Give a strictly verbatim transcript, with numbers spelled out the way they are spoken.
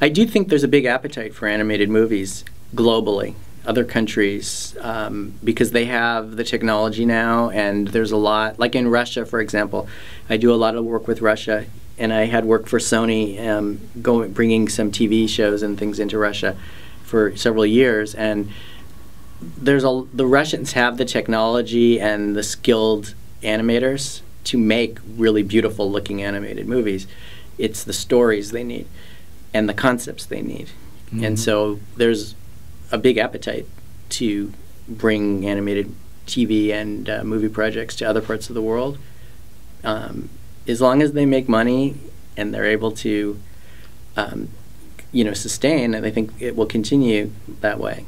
I do think there's a big appetite for animated movies globally, other countries, um, because they have the technology now, and there's a lot, like in Russia, for example. I do a lot of work with Russia, and I had worked for Sony, um, going, bringing some T V shows and things into Russia for several years, and there's a, the Russians have the technology and the skilled animators to make really beautiful looking animated movies. It's the stories they need and the concepts they need. Mm-hmm. And so there's a big appetite to bring animated T V and uh, movie projects to other parts of the world. Um, as long as they make money and they're able to um, you know, sustain, and I think it will continue that way.